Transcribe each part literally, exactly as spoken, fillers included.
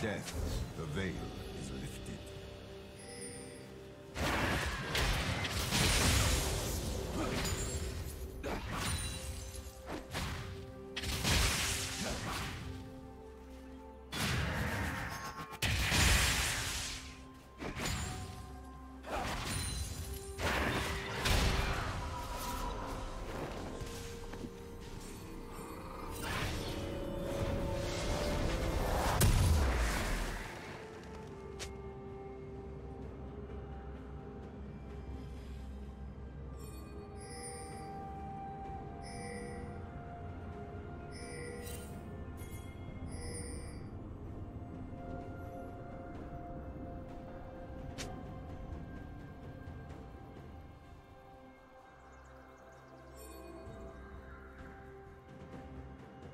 Death, the veil is lifted.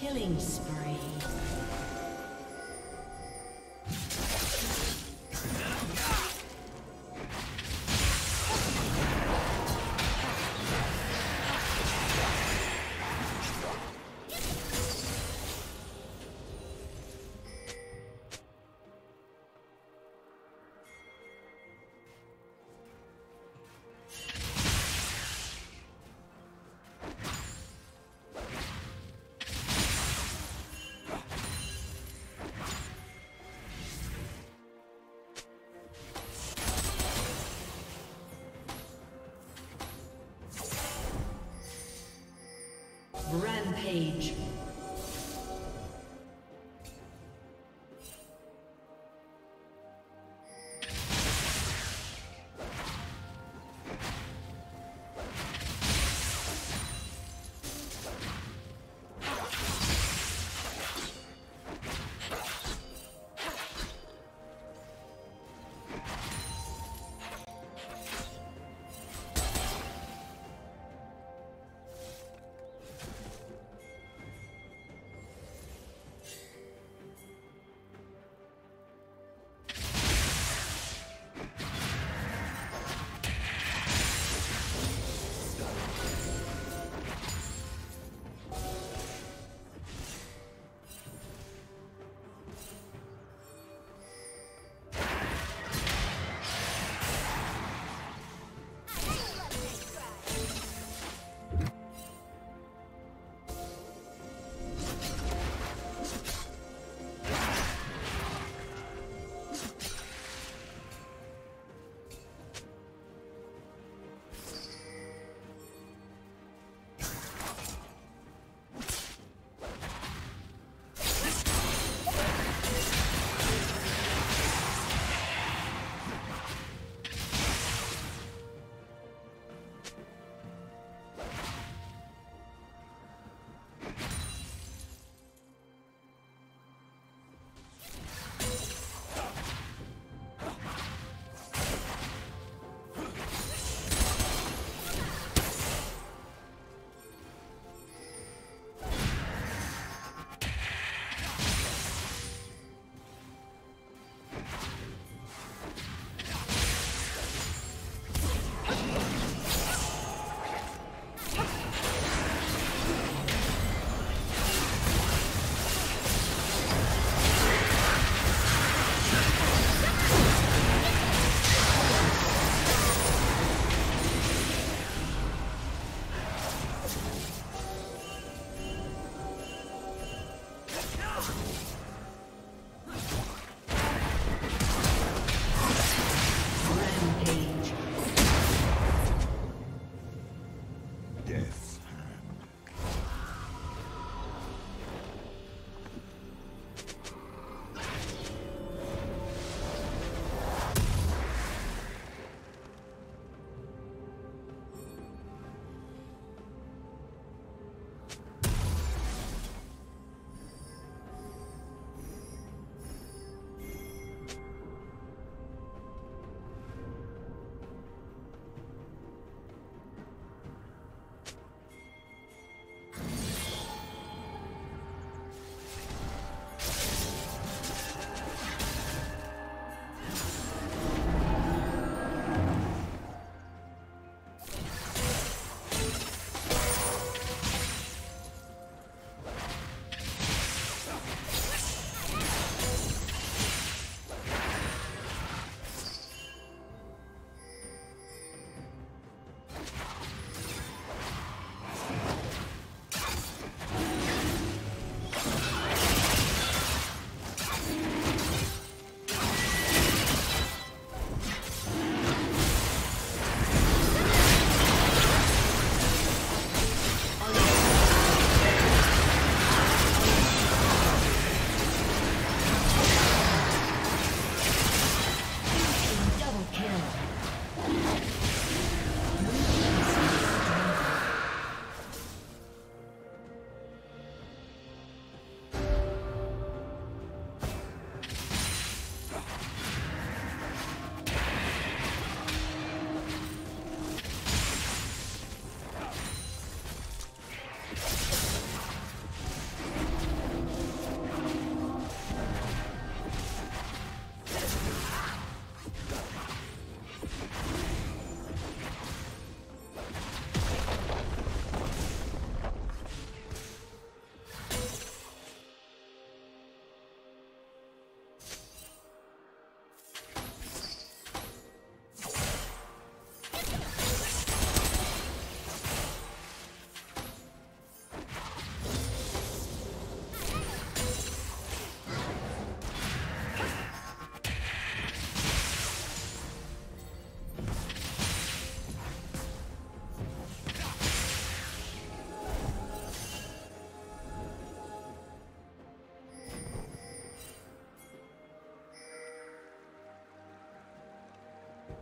Killing spree. death's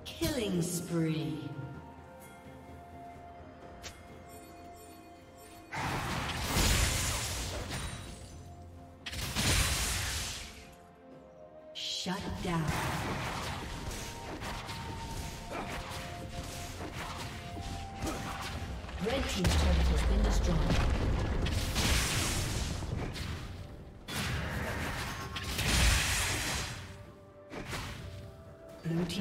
killing spree. Shut down. Red team's turret has been destroyed. Blue